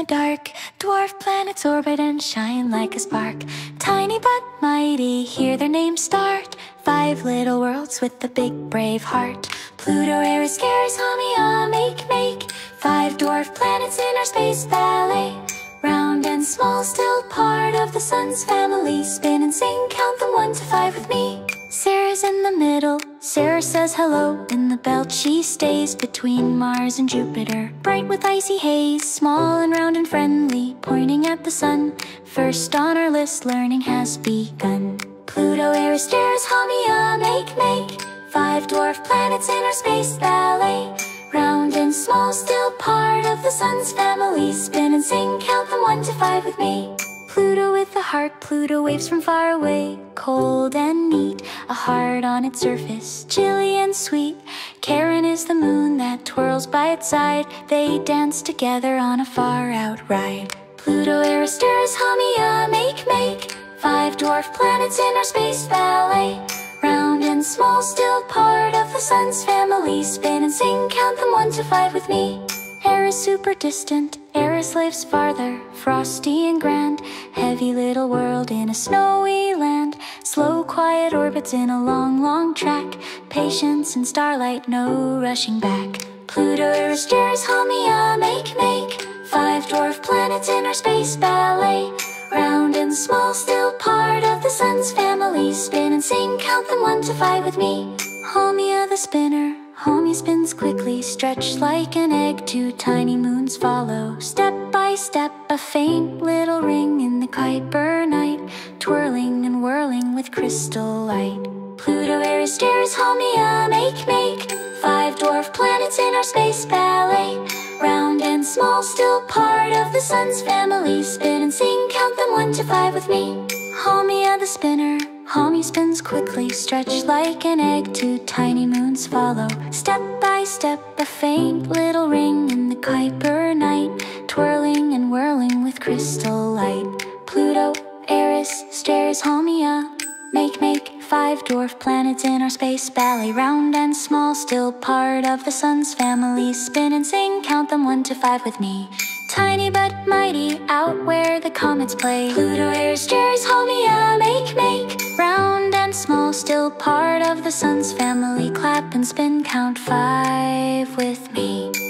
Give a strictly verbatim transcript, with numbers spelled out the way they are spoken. the dark. Dwarf planets orbit and shine like a spark. Tiny but mighty, hear their names start. Five little worlds with a big brave heart. Pluto, Eris, Ceres, Haumea, Makemake. Five dwarf planets in our space ballet. Round and small, still part of the sun's family. Spin and sing, count them one to five with me. Ceres in the middle, Ceres says hello. In the belt she stays, between Mars and Jupiter. Bright with icy haze, small and round and friendly, pointing at the sun. First on our list, learning has begun. Pluto, Eris, Ceres, Haumea, Makemake. Five dwarf planets in our space ballet. Round and small, still part of the sun's family. Spin and sing, count them one to five with me. Pluto with a heart, Pluto waves from far away. Cold and neat, a heart on its surface, chilly and sweet. Charon is the moon that twirls by its side. They dance together on a far-out ride. Pluto, Eris, Ceres, Haumea, Makemake. Five dwarf planets in our space ballet. Round and small, still part of the sun's family. Spin and sing, count them one to five with me. Eris super distant, Eris lives farther, frosty and grand. Heavy little world in a snowy land. Slow, quiet orbits in a long, long track. Patience and starlight, no rushing back. Pluto, Eris, Ceres, Haumea, Makemake. Five dwarf planets in our space ballet. Round and small, still part of the sun's family. Spin and sing, count them one to five with me. Haumea the spinner, Haumea spins quickly, stretched like an egg. Two tiny moons follow, step by step. A faint little ring in the Kuiper night, twirling and whirling with crystal light. Pluto, Eris, Ceres, Haumea, Makemake. Five dwarf planets in our space ballet. Round and small, still part of the sun's family. Spin and sing, count them one to five with me. Haumea the spinner, Haumea spins quickly, stretched like an egg. Two tiny moons follow, step by step. A faint little ring in the Kuiper night, twirling and whirling with crystal light. Pluto, Eris, Ceres, Haumea, Makemake. Five dwarf planets in our space ballet. Round and small, still part of the sun's family. Spin and sing, count them one to five with me. Tiny but mighty, out where the comets play. Pluto, Eris, Ceres, Haumea, Makemake. Round and small, still part of the sun's family. Clap and spin, count five with me.